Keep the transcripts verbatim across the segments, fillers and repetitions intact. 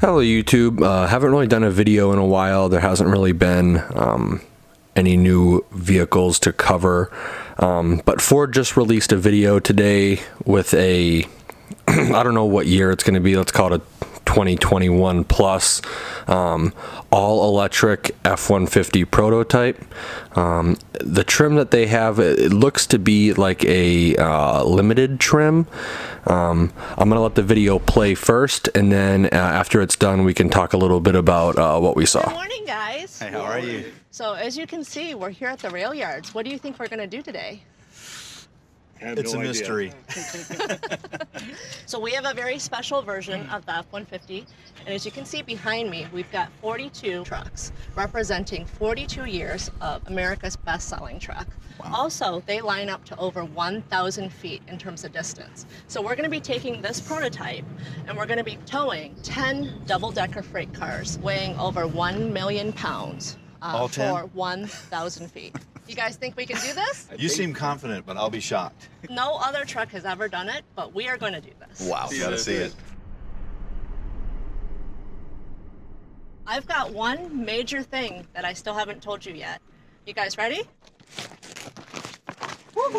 Hello YouTube, uh, haven't really done a video in a while. There hasn't really been um, any new vehicles to cover, um, but Ford just released a video today with a, I don't know what year it's going to be, let's call it a twenty twenty-one plus, um, all electric F one fifty prototype. Um, the trim that they have, it looks to be like a uh, limited trim. Um, I'm gonna let the video play first, and then uh, after it's done, we can talk a little bit about uh, what we saw. Good morning, guys. Hey, how are you? So as you can see, we're here at the rail yards. What do you think we're gonna do today? It's no a mystery. So we have a very special version of the F one fifty, and as you can see behind me, we've got forty-two trucks representing forty-two years of America's best-selling truck. Wow. Also, they line up to over one thousand feet in terms of distance. So we're going to be taking this prototype, and we're going to be towing ten double-decker freight cars weighing over one million pounds uh, All ten? For one thousand feet. You guys think we can do this? You seem confident, but I'll be shocked. No other truck has ever done it, but we are going to do this. Wow, you gotta see it. I've got one major thing that I still haven't told you yet. You guys ready? Whoa,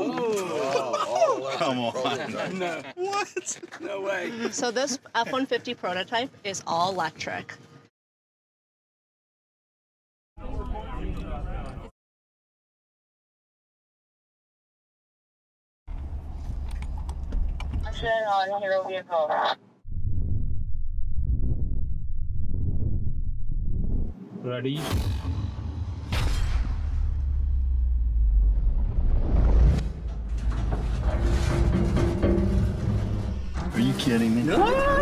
come on. No. What? No way. So this F one fifty prototype is all electric. On your vehicle. Ready? Are you kidding me? No.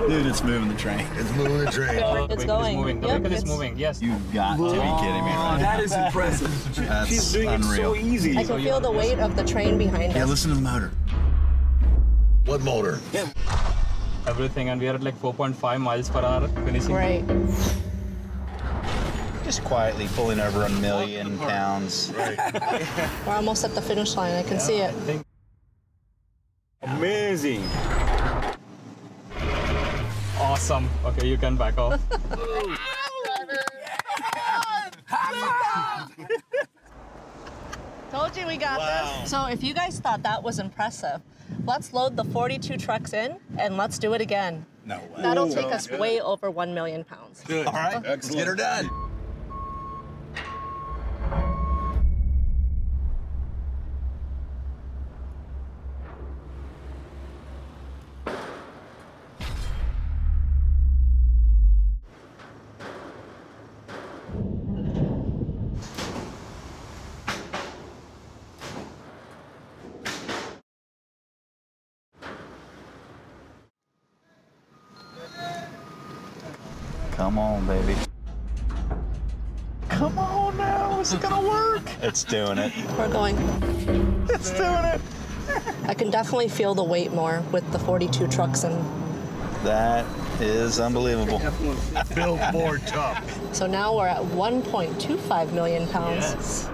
Dude, it's moving the train. It's moving the train. It's going. It's moving. The yep, it's moving. Yes. You've got Whoa. To be kidding me, right? That is impressive. That's She's doing unreal. It so easy. I can feel yeah. the weight of the train behind us. Yeah, listen to the motor. What motor? Yeah. Everything, and we are at like four point five miles per hour finishing. Right. Just quietly pulling over a million pounds. Right. We're almost at the finish line. I can yeah, see it. Think... Amazing. Awesome. Okay, you can back off. Told you we got wow. this. So if you guys thought that was impressive, let's load the forty-two trucks in and let's do it again. No way. That'll Ooh, take us good. way over one million pounds. Good. All right, let's get her done. Come on, baby. Come on now, is it gonna work? It's doing it. We're going. It's doing it. I can definitely feel the weight more with the forty-two trucks in. That is unbelievable. Built more tough. So now we're at one point two five million pounds. Yes.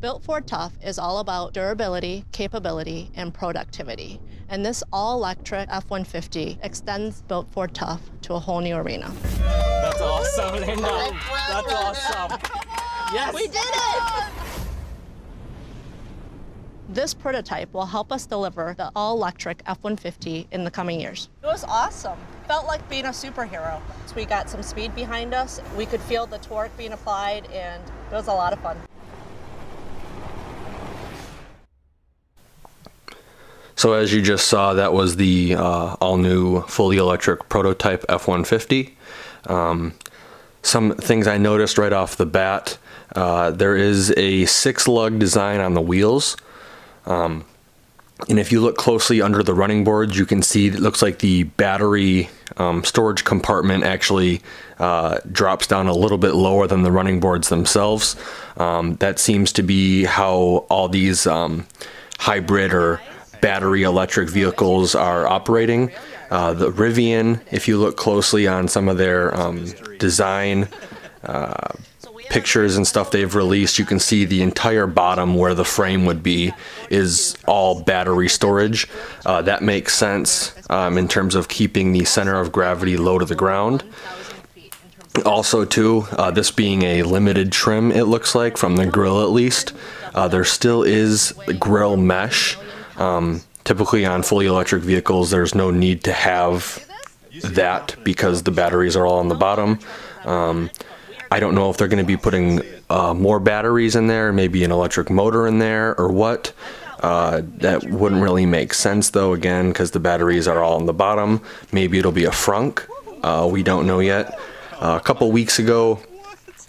Built Ford Tough is all about durability, capability, and productivity. And this all-electric F one fifty extends Built Ford Tough to a whole new arena. That's awesome, Linda. That's awesome. Yes. We did it! This prototype will help us deliver the all-electric F one fifty in the coming years. It was awesome. Felt like being a superhero. So we got some speed behind us. We could feel the torque being applied, and it was a lot of fun. So as you just saw, that was the uh, all-new, fully electric prototype F one fifty. Um, some things I noticed right off the bat, uh, there is a six-lug design on the wheels. Um, and if you look closely under the running boards, you can see it looks like the battery um, storage compartment actually uh, drops down a little bit lower than the running boards themselves. Um, that seems to be how all these um, hybrid or battery electric vehicles are operating. Uh, the Rivian, if you look closely on some of their um, design, uh, pictures and stuff they've released, you can see the entire bottom where the frame would be is all battery storage. Uh, that makes sense um, in terms of keeping the center of gravity low to the ground. Also too, uh, this being a limited trim, it looks like, from the grill at least, uh, there still is the grill mesh. Um, typically on fully electric vehicles, there's no need to have that because the batteries are all on the bottom. Um, I don't know if they're going to be putting uh, more batteries in there, maybe an electric motor in there or what. Uh, that wouldn't really make sense though, again, because the batteries are all on the bottom. Maybe it'll be a frunk. Uh, we don't know yet. Uh, a couple weeks ago,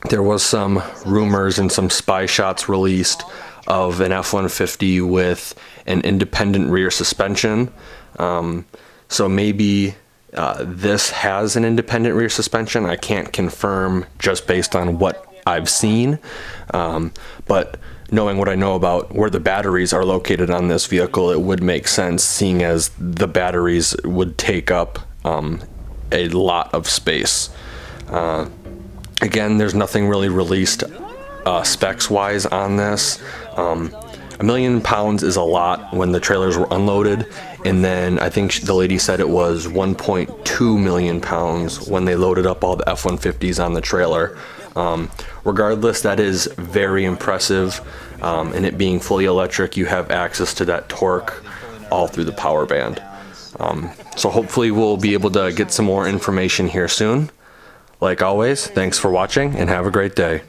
there was some rumors and some spy shots released of an F one fifty with an independent rear suspension. Um, so maybe uh, this has an independent rear suspension. I can't confirm just based on what I've seen, um, but knowing what I know about where the batteries are located on this vehicle, it would make sense, seeing as the batteries would take up um, a lot of space. Uh, again, there's nothing really released uh, specs-wise on this. Um, a million pounds is a lot when the trailers were unloaded, and then I think the lady said it was one point two million pounds when they loaded up all the F one fifties on the trailer. Um, regardless, that is very impressive, um, and it being fully electric, you have access to that torque all through the power band. Um, so hopefully we'll be able to get some more information here soon. Like always, thanks for watching and have a great day.